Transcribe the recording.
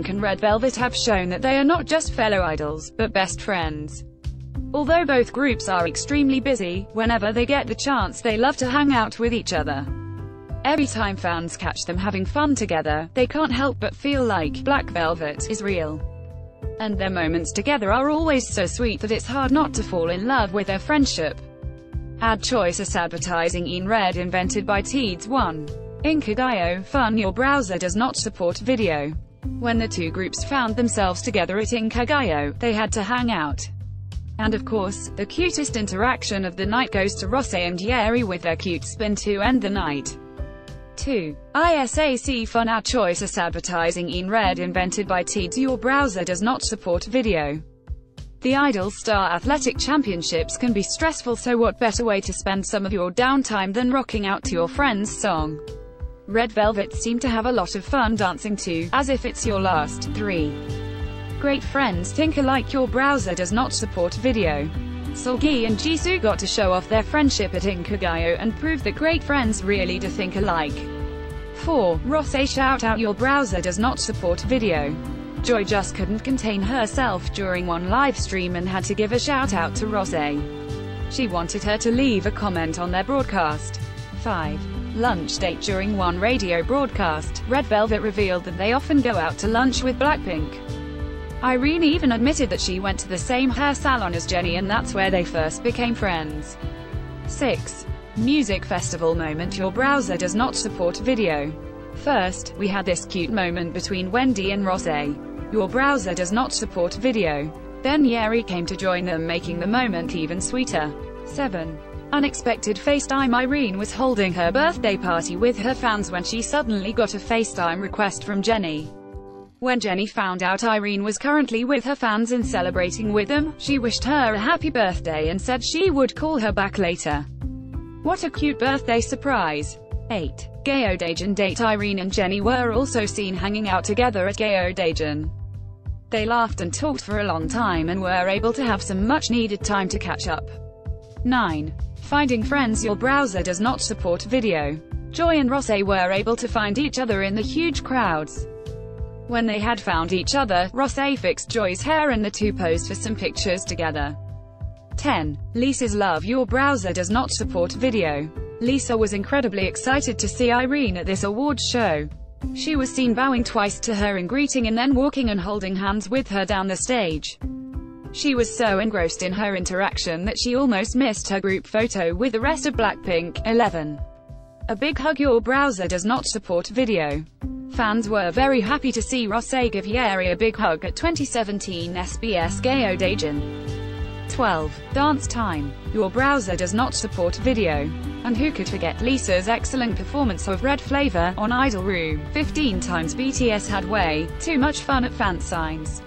Blackpink and Red Velvet have shown that they are not just fellow idols, but best friends. Although both groups are extremely busy, whenever they get the chance they love to hang out with each other. Every time fans catch them having fun together, they can't help but feel like Black Velvet is real. And their moments together are always so sweet that it's hard not to fall in love with their friendship. Ad Choices advertising in red invented by Teads 1. Inkigayo, fun your browser does not support video. When the two groups found themselves together at Inkigayo, they had to hang out. And of course, the cutest interaction of the night goes to Rosé and Yeri with their cute spin to end the night. 2. ISAC fun ad choices advertising in red invented by Teads your browser does not support video. The Idol Star Athletic Championships can be stressful, so what better way to spend some of your downtime than rocking out to your friend's song. Red Velvet seem to have a lot of fun dancing to As If It's Your Last. 3. Great friends tinker like your browser does not support video. Seulgi and Jisoo got to show off their friendship at Inkigayo and prove that great friends really do think alike. 4. Rosé shout out your browser does not support video. Joy just couldn't contain herself during one live stream and had to give a shout out to Rosé. She wanted her to leave a comment on their broadcast. 5. Lunch date during one radio broadcast, Red Velvet revealed that they often go out to lunch with Blackpink. Irene even admitted that she went to the same hair salon as Jennie and that's where they first became friends. 6. Music festival moment your browser does not support video. First, we had this cute moment between Wendy and Rosé. Your browser does not support video. Then Yeri came to join them, making the moment even sweeter. 7. Unexpected FaceTime. Irene was holding her birthday party with her fans when she suddenly got a FaceTime request from Jennie. When Jennie found out Irene was currently with her fans and celebrating with them, she wished her a happy birthday and said she would call her back later. What a cute birthday surprise. 8. Gayo Daejeon date. Irene and Jennie were also seen hanging out together at Gayo Daejeon. They laughed and talked for a long time and were able to have some much-needed time to catch up. 9. Finding friends your browser does not support video. Joy and Rosé were able to find each other in the huge crowds. When they had found each other, Rosé fixed Joy's hair and the two posed for some pictures together. 10. Lisa's love your browser does not support video. Lisa was incredibly excited to see Irene at this awards show. She was seen bowing twice to her in greeting and then walking and holding hands with her down the stage. She was so engrossed in her interaction that she almost missed her group photo with the rest of Blackpink. 11. A big hug your browser does not support video. Fans were very happy to see Rosé give Yeri a big hug at 2017 SBS Gayo Daejeon. 12. Dance time. Your browser does not support video. And who could forget Lisa's excellent performance of Red Flavor on Idol Room? 15 times BTS had way too much fun at fan signs.